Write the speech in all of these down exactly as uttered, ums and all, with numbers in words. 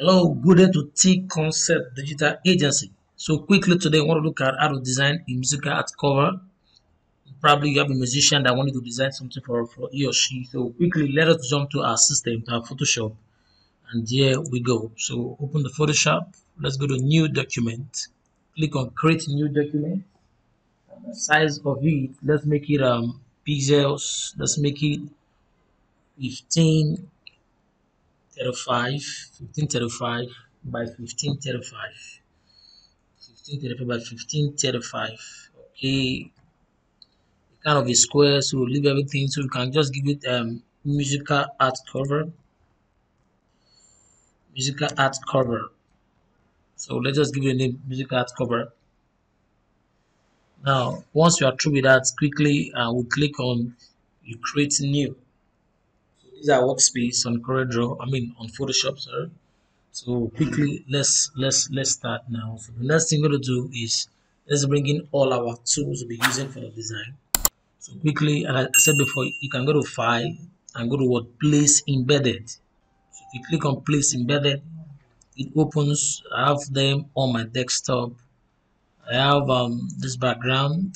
Hello, good day to T Concept Digital Agency. So quickly today, I want to look at how to design a musical art cover. Probably you have a musician that wanted to design something for, for he or she. So quickly, let us jump to our system, to our Photoshop, and here we go. So open the Photoshop. Let's go to New Document. Click on Create New Document. And the size of it, let's make it um pixels. Let's make it fifteen. fifteen thirty-five by fifteen thirty-five, fifteen thirty-five by fifteen thirty-five. Okay, kind of a square, so we'll leave everything. So we can just give it um musical art cover, musical art cover. So let's just give it a name, musical art cover. Now, once you are through with that, quickly uh, we'll click on you create new. Is our workspace on CorelDRAW, I mean on Photoshop, sorry. So quickly, let's let's let's start now. So the next thing we're gonna do is let's bring in all our tools we'll be using for the design. So quickly, and I said before, you can go to File and go to what Place Embedded. So if you click on Place Embedded, it opens. I have them on my desktop. I have um this background.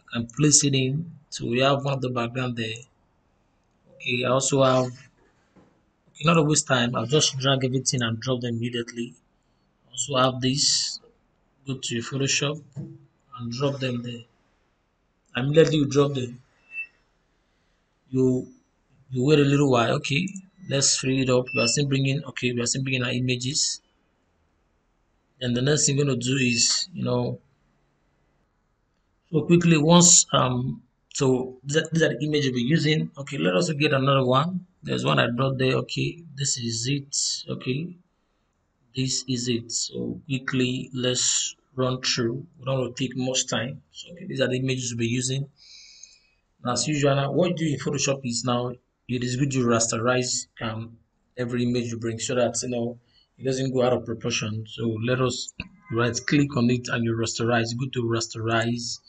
I can place it in. So we have one of the background there. Okay, I also have, okay, not to waste time, I'll just drag everything and drop them immediately. Also have this, go to your Photoshop and drop them there. Immediately you drop them. You you wait a little while. Okay, let's free it up. We are still bringing, okay, we are still bringing our images. And the next thing we're gonna do is, you know, so quickly once um. So these are the image we're using. Okay, let us get another one. There's one I brought there. Okay, this is it. Okay, this is it. So quickly, let's run through. We don't want to take much time. So okay, these are the images we're using. And as usual, what you do in Photoshop is now it is good to rasterize um, every image you bring so that you know it doesn't go out of proportion. So let us right click on it and you rasterize. Go to rasterize.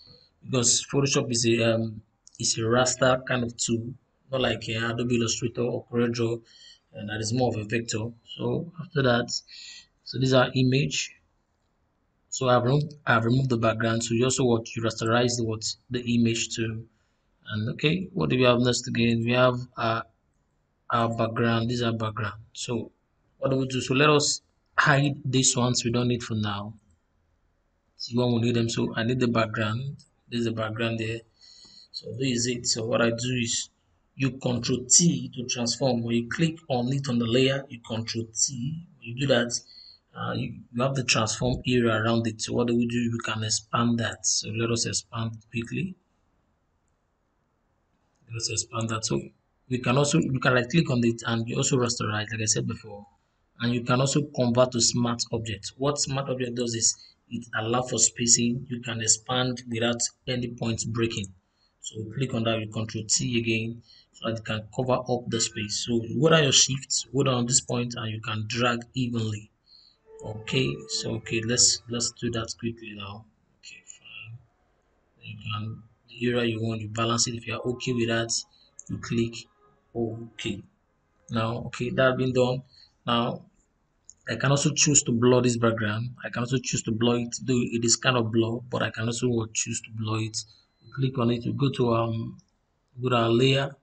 Because Photoshop is a um, is a raster kind of tool, not like uh, Adobe Illustrator or CorelDRAW, and that is more of a vector. So after that, so these are image. So I've removed I've removed the background. So you also what you rasterize the what the image to, and okay, what do we have next again? We have our our background. These are background. So what do we do? So let us hide these ones. We don't need for now. See when we need them. So I need the background. There's a background there. So this is it. So what I do is you control T to transform. When you click on it on the layer, you control T. When you do that, uh, you, you have the transform area around it. So what do we do? We can expand that. So let us expand quickly. Let us expand that. So we can also you can right click on it and you also rasterize, like I said before. And you can also convert to smart object. What smart object does is it allows for spacing. You can expand without any points breaking. So click on that, you control T again so that it can cover up the space. So what are your shifts? Hold on this point and you can drag evenly. Okay, so okay, let's let's do that quickly now. Okay, fine. You can the area you want, you balance it. If you are okay with that, you click OK. Now, okay, that being done. Now I can also choose to blur this background. I can also choose to blur it, though it is kind of blur, but I can also choose to blur it. We click on it, we go to um go to our layer.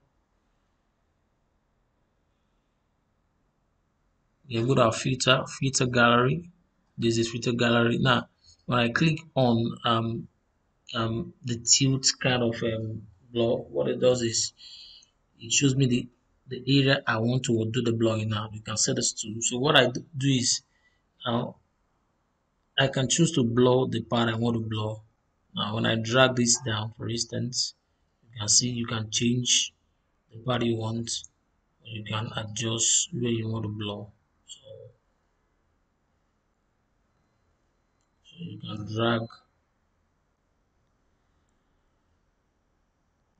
Yeah, go to our filter, filter gallery. This is filter gallery. Now when I click on um um the tilt kind of um blur, what it does is it shows me the the area I want to do the blurring. Now you can set this to. So what I do is uh, I can choose to blur the part I want to blur. Now when I drag this down, for instance, you can see you can change the part you want. You can adjust where you want to blur. So, so you can drag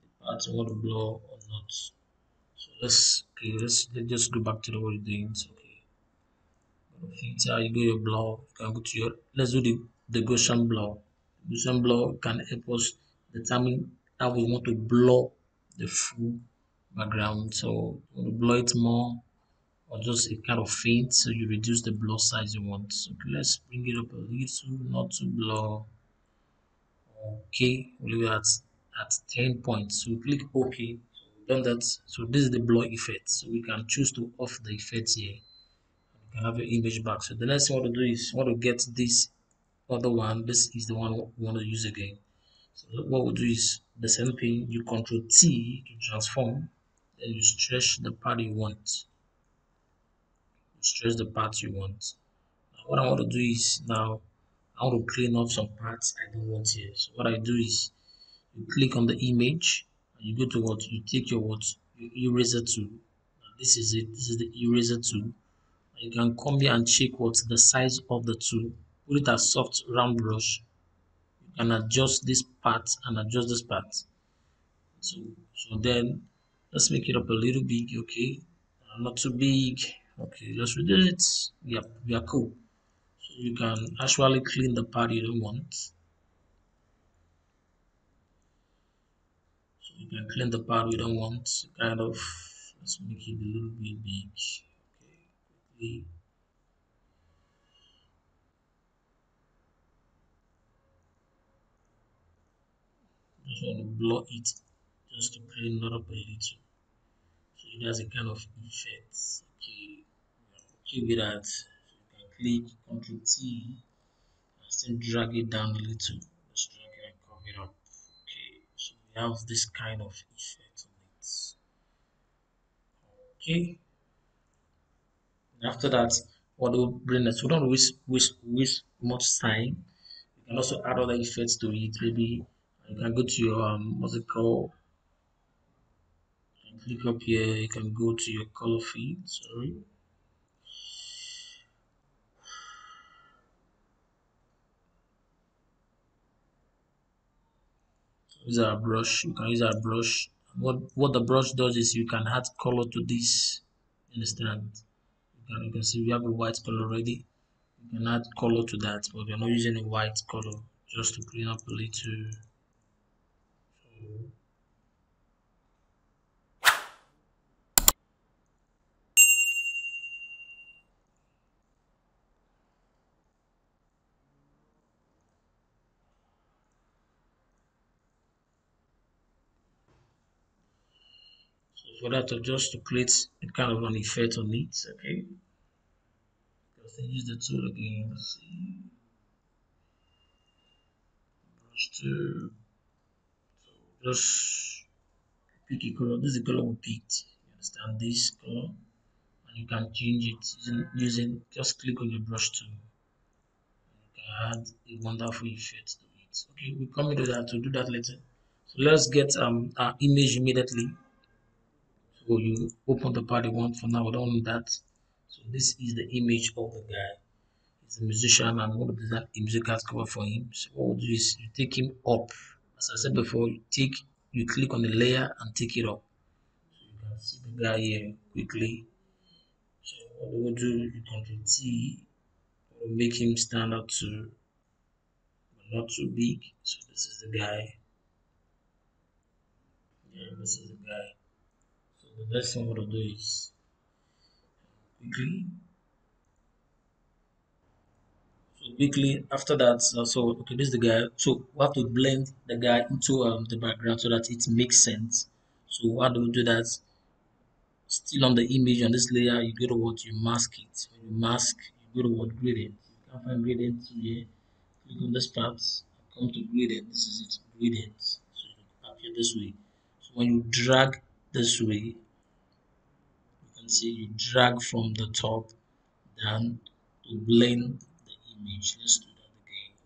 the part you want to blur or not. So let's okay, let's let's just go back to the what you're doing. So, okay, go to filter, you go your blur, you can go to your let's do the, the Gaussian blur. The Gaussian blur can help us determine how we want to blur the full background. So you want to blur it more or just a kind of fade, so you reduce the blur size you want. Okay, let's bring it up a little, not to blur. Okay, we are at at ten points, so we click OK. So we've done that. So this is the blur effect, so we can choose to off the effect here. You can have your image back. So the next thing I want to do is I want to get this other one. This is the one we want to use again. So what we'll do is the same thing, you control T to transform, then you stretch the part you want. You stretch the part you want. Now what I want to do is now I want to clean up some parts I don't want here. So what I do is you click on the image and you go to what you take your what your eraser tool. Now this is it, this is the eraser tool. You can come here and check what the size of the tool. Put it as soft round brush. You can adjust this part and adjust this part. So, so then let's make it up a little big, okay? Uh, not too big. Okay, let's reduce it. Yep, we are cool. So you can actually clean the part you don't want. So you can clean the part we don't want. Kind of. Let's make it a little bit big. Okay. Just want to blur it just to clean it up a little, so it has a kind of effect. Okay, okay with that. So you can click Ctrl T and still drag it down a little. Just drag it and come it up. Okay, so we have this kind of effect on it. Okay. After that, what will bring us? We don't waste waste waste much time. You can also add other effects to it. Maybe you can go to your um, what's it called? You can click up here. You can go to your color field. Sorry. Use our brush. You can use our brush. What what the brush does is you can add color to this. Understand? And you can see we have a white color already. You can add color to that, but we are not using a white color, just to clean up a little. For that, just to create a kind of an effect on it, okay. Because I use the tool again. Let's see, brush to so just pick a color. This is the color we picked. You understand this color, and you can change it using, using just click on your brush tool. You can add a wonderful effect to it. Okay, we come into that to do that later. So let's get um our image immediately. So you open the part you want. For now, we don't want that. So this is the image of the guy. He's a musician, and I'm going to design a musical cover for him. So what we'll do is you take him up. As I said before, you take, you click on the layer and take it up. So you can see the guy here quickly. So what we'll do, you control T, we'll make him stand out too, but not too big. So this is the guy. Yeah, this is the guy. The next thing I'm going to do is quickly. So quickly after that, so okay, this is the guy. So we have to blend the guy into um, the background so that it makes sense. So how do we do that? Still on the image on this layer, you go to what you mask it. When you mask, you go to what gradient. You can find gradient here. Click on this part. Come to gradient. This is it. Gradient. So you appear this way. So when you drag this way, you can see you drag from the top down to blend the image. Let's do that again.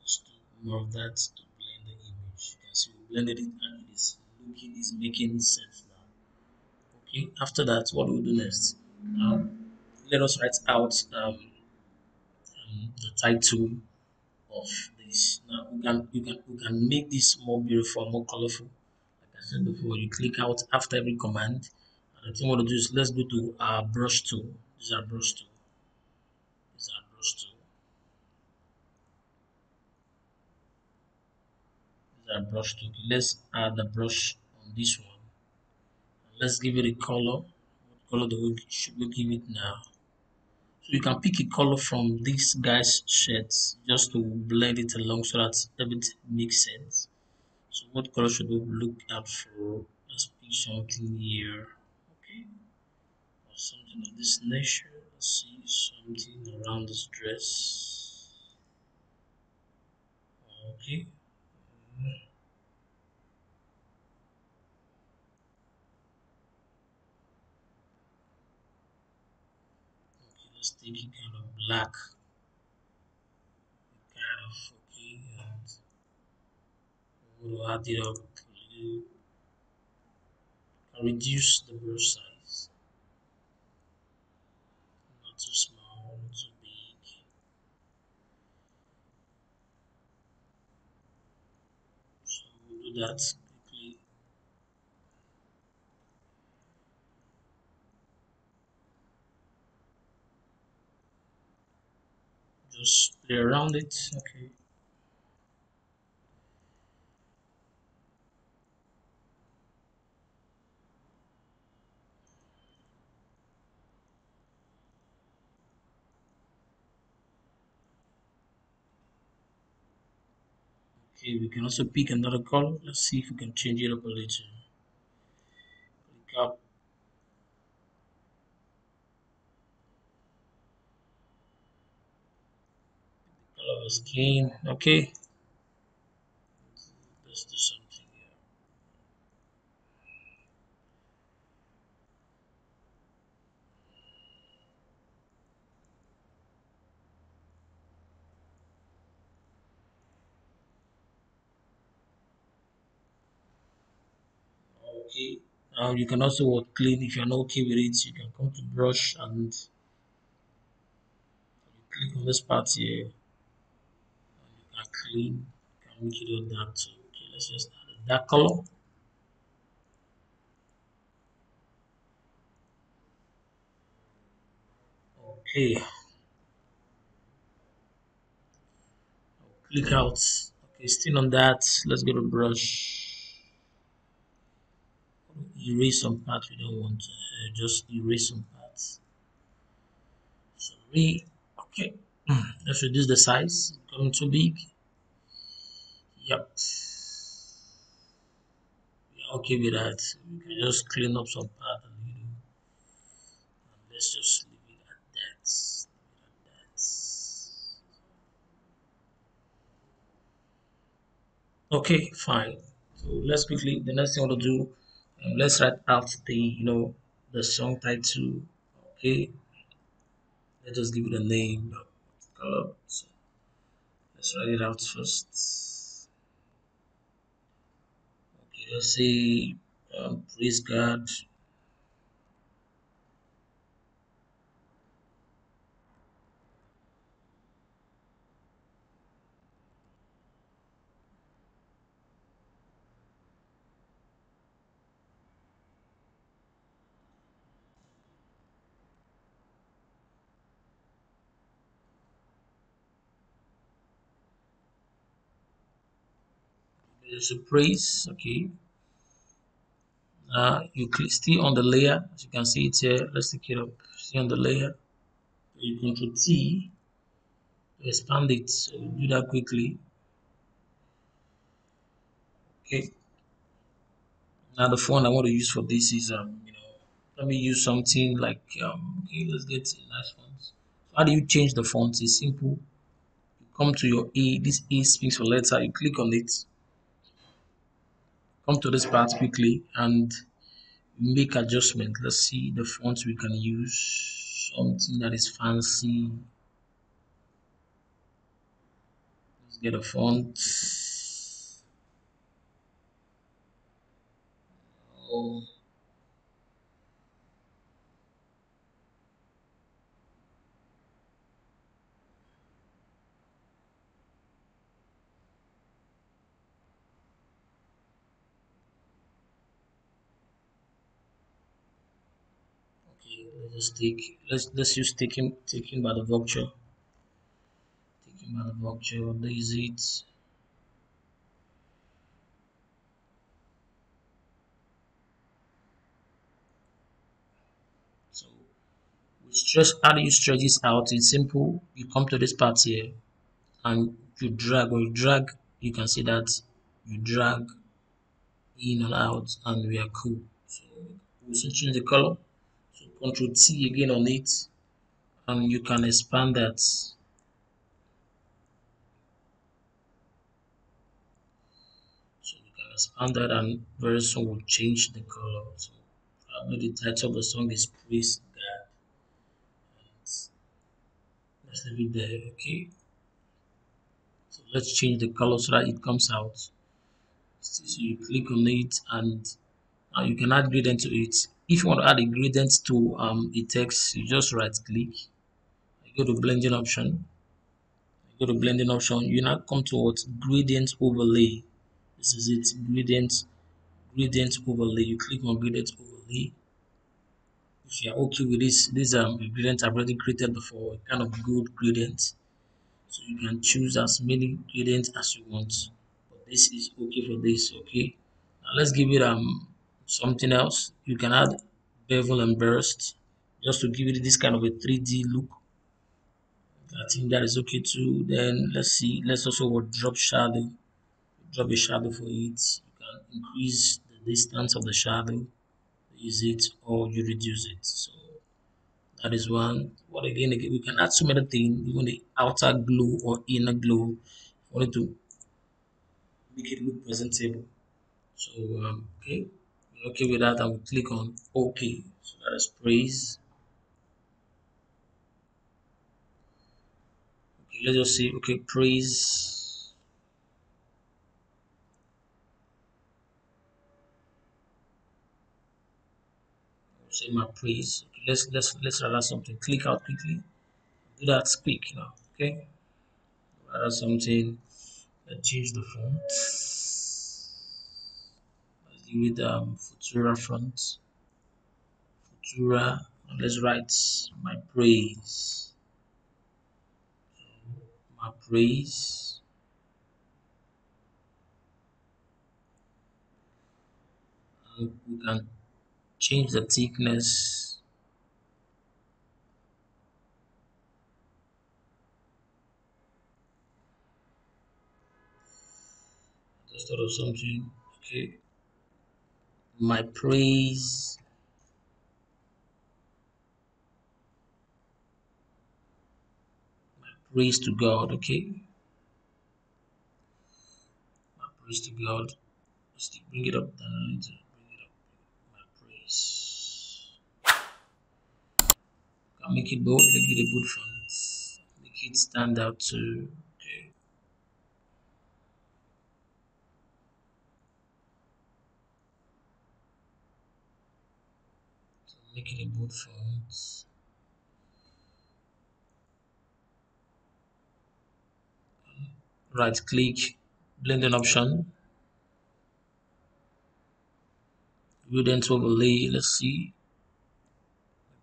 Let's do more of that to blend the image. You can see we blended it and it is looking, is making sense now. Okay, after that, what we'll do next? Now, let us write out um, um, the title of this. Now, we can, you can, we can make this more beautiful, more colorful. Said before, you click out after every command, and the thing I want to do is let's go to our brush tool. This is our brush tool. This is our brush tool. This is our brush tool. Let's add the brush on this one. And let's give it a color. What color that we should we give it now. So you can pick a color from this guy's shirt just to blend it along so that everything makes sense. So what color should we look at for? Let's pick something here, okay, or something of this nature. Let's see, something around this dress. Okay. Taking kind of black, kind of okay, and we'll add it up. You can reduce the brush size, not too small, not too big. So we'll do that quickly. Just play around it, okay. Okay, we can also pick another color. Let's see if we can change it up a little. Click up. Skin, okay. Let's do something here. Okay. Now you can also work clean if you're not okay with it. You can come to brush and you click on this part here. Clean, can make it all dark too. Okay, let's just add a dark color. Okay, I'll click out. Okay, still on that. Let's get a brush. Erase some parts we don't want. Uh, just erase some parts. Sorry. Okay, let's reduce the size. Going too big. Yep, we're okay with that. We can just clean up some part a little, and let's just leave it at that. Leave it at that. Okay, fine. So let's quickly. The next thing I want to do, um, let's write out the you know the song title. Okay, let's just give it a name. Color. So let's write it out first. Okay, let's say um, praise God. There's a praise, okay. Uh, you click still on the layer, as you can see it's here. Let's take it up. See on the layer, you control T to expand it. So do that quickly. Okay. Now the font I want to use for this is um, you know, let me use something like um, okay, let's get a nice font. So how do you change the font? It's simple. You come to your A. This A speaks for letter. You click on it. Come to this part quickly and make adjustment. Let's see the fonts we can use. Something that is fancy. Let's get a font. Oh. Let's take let's let's use taking taken by the vulture. Taken by the vulture, what is it? just how do you stretch this out? It's simple. You come to this part here and you drag or you drag, you can see that you drag in and out, and we are cool. So we'll change the color. So Control T again on it, and you can expand that. So you can expand that, and very soon we'll change the color. So I know the title of the song is Praise God. Let's leave it there, okay. So let's change the color so that it comes out. So you click on it, and now you can add gradient to it. If you want to add a gradient to um a text, you just right click, you go to blending option, you go to blending option, you now come to what gradient overlay. This is it, gradient gradient overlay. You click on gradient overlay. If you are okay with this, these are um, gradients I've already created before, a kind of good gradient. So you can choose as many gradients as you want. This is okay for this, okay. Now let's give it um something else. You can add bevel and burst just to give it this kind of a three D look. I think that is okay too. Then let's see, let's also drop shadow, drop a shadow for it. You can increase the distance of the shadow, use it, or you reduce it. So that is one. What again, again we can add so many things, even the outer glow or inner glow. If you want to make it look presentable. So um, okay, we're okay with that, and we click on OK. So that is Praise. Okay, let's just see. Okay, Praise. Say my praise. Okay, let's let's let's add something. Click out quickly. Do that quick now. Okay, add something. Let's change the font. Let's give it um, Futura font. Futura. And let's write my praise. My praise. And we can change the thickness. Sort of something, okay. My praise. My praise to God, okay. My praise to God. Let's bring it up. Bring it up. My praise. Can make it bold. Make it a good font. Make it stand out too. Make it a bold font. Right click, blending option, gradient overlay. Let's see.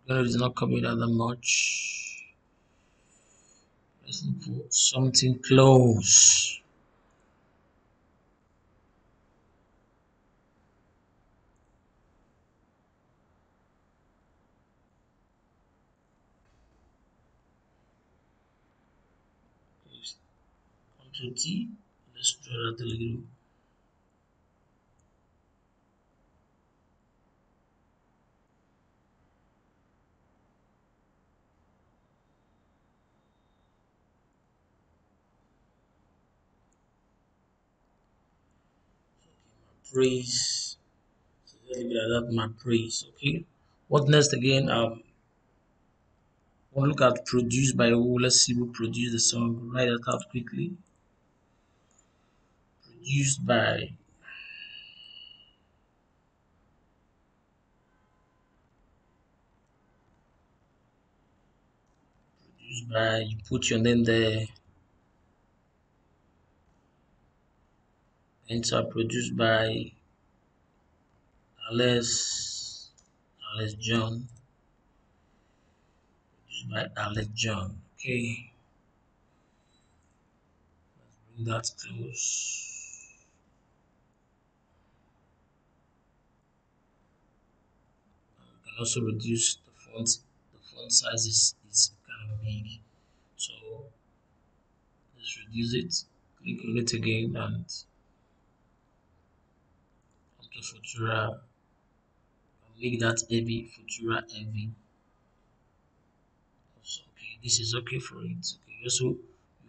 It is not coming out that much. Let's put something close. T. Let's draw that a little. Okay, my praise. So a little bit of that, my praise. Okay. What next again? Um, we'll look at produced by who. Let's see who produced the song. Write that out quickly. Used by produced by you put your name there, and so produced by Alex Alex John produced by Alex John. Okay, let's bring that close. Also reduce the font, the font size is, is kind of big, so let's reduce it. Click on it again and come to Futura. Make that heavy, Futura heavy. Also, okay, this is okay for it. Okay, also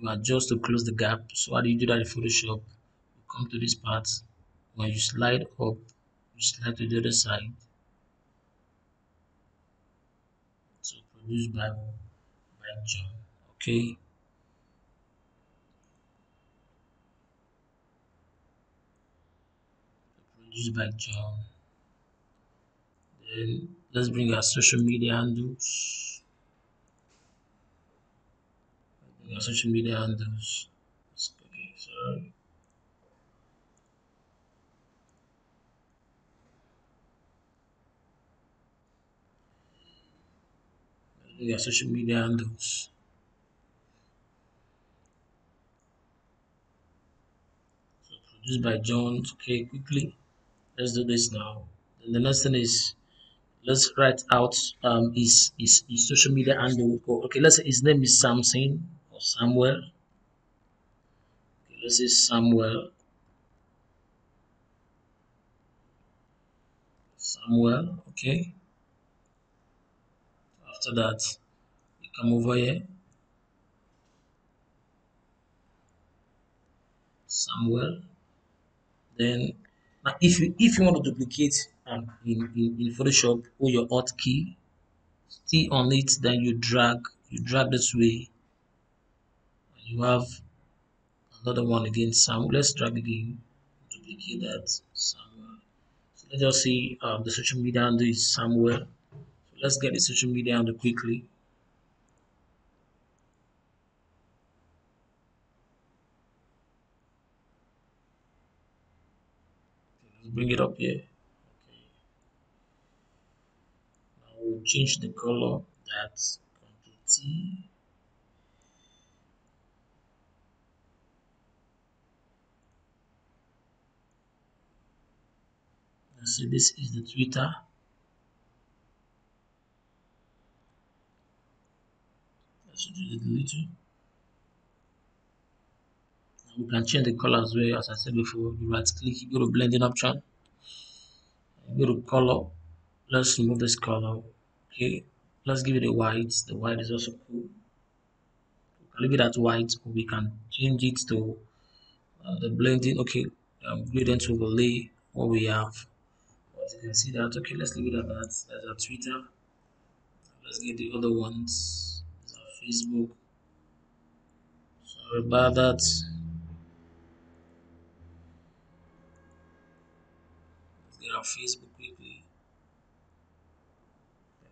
you adjust to close the gap. So how do you do that in Photoshop? You come to this part. When you slide up, you slide to the other side. So produce by by John. Okay. Produce by John. Then let's bring our social media handles. Bring our social media handles. Okay, sorry. Bring our social media handles. So produced by John. Okay, quickly. Let's do this now. Then the next thing is, let's write out um his, his his social media handle. Okay, let's say his name is Samson or Samuel. Okay, let's say Samuel. Samuel, okay. After that, you come over here. Samuel. Then now if you if you want to duplicate and in, in, in Photoshop, hold your Alt key, stay on it, then you drag, you drag this way, and you have another one again. Samuel, let's drag again, duplicate that. Samuel. So let's just see um, the social media handle is Samuel. So let's get the social media handle quickly. Okay, let's bring it up here. Change the color. That's Control T. Let's see, this is the Twitter. Let's do the little. We can change the color as well. As I said before, you right click, you go to blending option, you go to color. Let's remove this color. Okay, let's give it a white. The white is also cool. We can leave it at white, or we can change it to uh, the blending. Okay, um, gradient overlay. What we have, as you can see that. Okay, let's leave it at that. That's our Twitter. Let's get the other ones. That's our Facebook. Sorry about that. Let's get our Facebook quickly.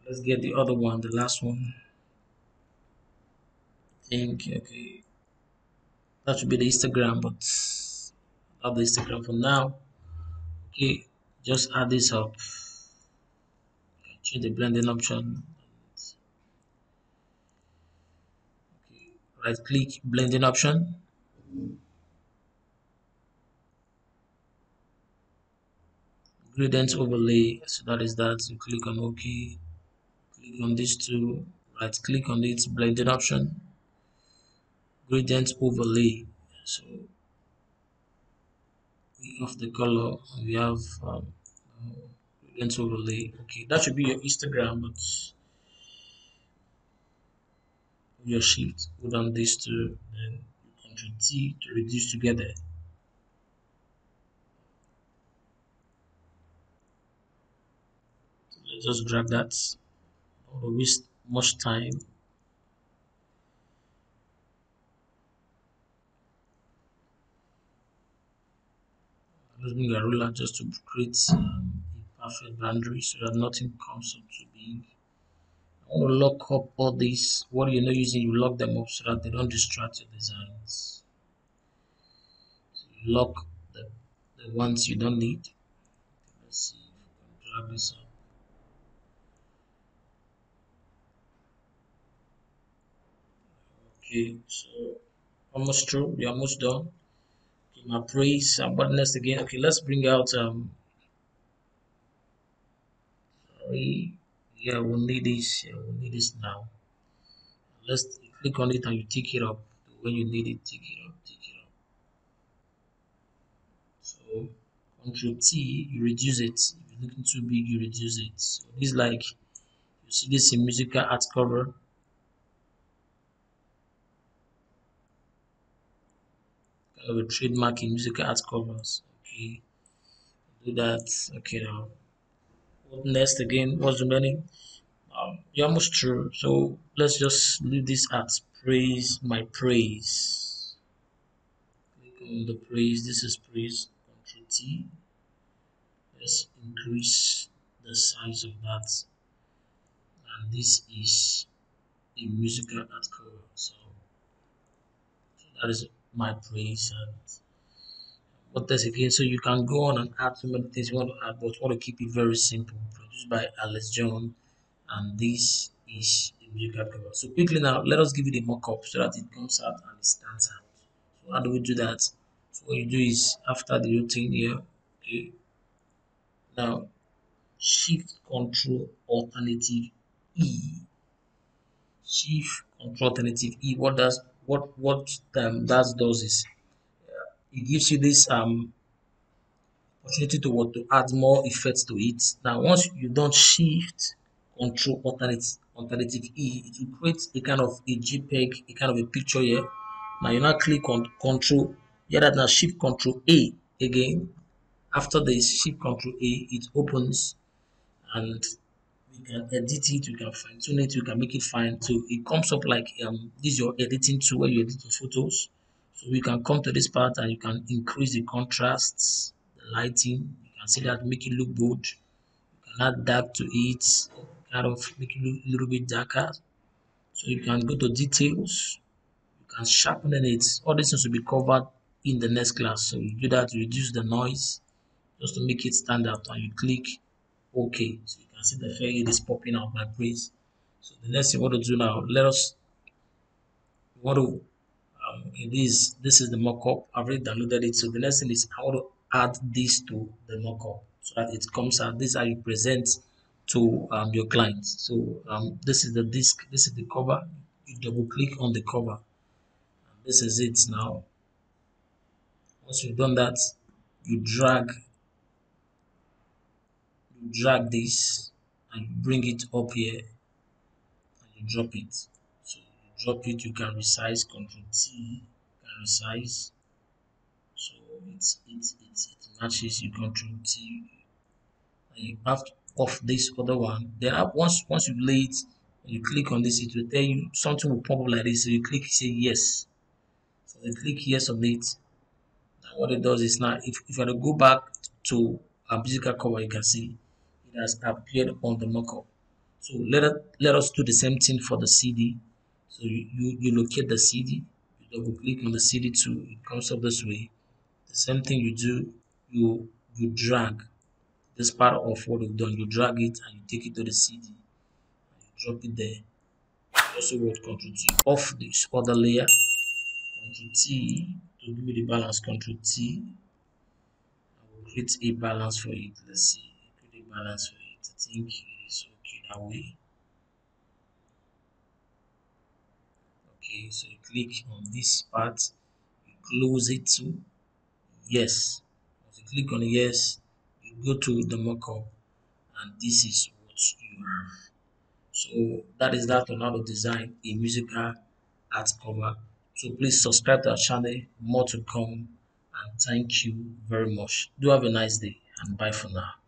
Let's get the other one, the last one. I think, okay. That should be the Instagram, but not the Instagram for now. Okay, just add this up. Change the blending option. Okay, right click, blending option. Gradient overlay. So that is that. You click on OK. Click on this two, right click on it, blended option, gradient overlay. So we have the color, we have um, gradient overlay. Okay, that should be your Instagram, but your shift, hold on this two, then Control T to reduce together. So let's just drag that. Or waste much time. Let's bring a ruler just to create um, a perfect boundary so that nothing comes up too big. I want to lock up all these. What you're not using, you lock them up so that they don't distract your designs. So you lock the, the ones you don't need. Let's see if we can drag this up. Okay, so almost through, we're almost done. Okay, my praise and whatness again. Okay, let's bring out um sorry, Yeah, we'll need this. Uh, we'll need this now. Let's click on it and you tick it up. When you need it, tick it up, tick it up. So Control T, you reduce it. If you're looking too big, you reduce it. So this, like you see this in musical art cover. I will trademark in musical art covers. Okay, do that. Okay, now what next again? What's remaining? Um, you're almost through, so let's just leave this at praise. My praise, click on the praise. This is praise. Control T. Let's increase the size of that, and this is a musical art cover. So, so that is it. My praise. And what does again? So you can go on and add so many things you want to add, but want to keep it very simple. Produced by Alex John, and this is the musical cover. So quickly now, let us give it a mock-up so that it comes out and it stands out. So how do we do that? So what you do is after the routine here, okay. Now Shift Control Alternative E. Shift Control Alternative E. What does what what um, that does is uh, it gives you this um opportunity to what to add more effects to it. Now once you don't Shift Control alternative alternative E, it will create a kind of a JPEG, a kind of a picture here. Now you now click on Control, yeah, that now Shift Control A again. After this Shift Control A, it opens and you can edit it, you can fine tune it, you can make it fine. So it comes up like um, this is your editing tool where you edit your photos. So we can come to this part and you can increase the contrast, the lighting. You can see that, make it look bold. You can add dark to it, kind of make it look a little bit darker. So you can go to details, you can sharpen it. All this needs to be covered in the next class. So you do that, you reduce the noise just to make it stand out, and you click OK. So you see the fair it is popping out, my praise. So the next thing we want to do now, let us we want to um it is this is the mock-up. I've already downloaded it. So the next thing is how to add this to the mock-up so that it comes out. This is how you present to um your clients. So um this is the disk, this is the cover. You double click on the cover. And this is it now. Once you've done that, you drag you drag this. And you bring it up here and you drop it. So you drop it, you can resize. Control T, can resize. So it's it it it matches. You Control T and you have to off this other one. Then once once you lay it and you click on this, it will tell you something will pop up like this. So you click, say yes. So you click yes on it. Now what it does is now if, if I go back to a physical cover, you can see has appeared on the mock-up. So let us let us do the same thing for the C D. So you, you you locate the C D, you double click on the C D two, it comes up this way. The same thing you do, you you drag this part of what you've done, you drag it and you take it to the C D, you drop it there. You also hold Control T off this other layer, Control T to give me the balance. Control T, I will create a balance for it. Let's see. Balance for it. I think it is okay that way. Okay, so you click on this part, you close it to yes. Once you click on yes, you go to the mock-up, and this is what you have. So that is that on how to design a musical art cover. So please subscribe to our channel, more to come, and thank you very much. Do have a nice day and bye for now.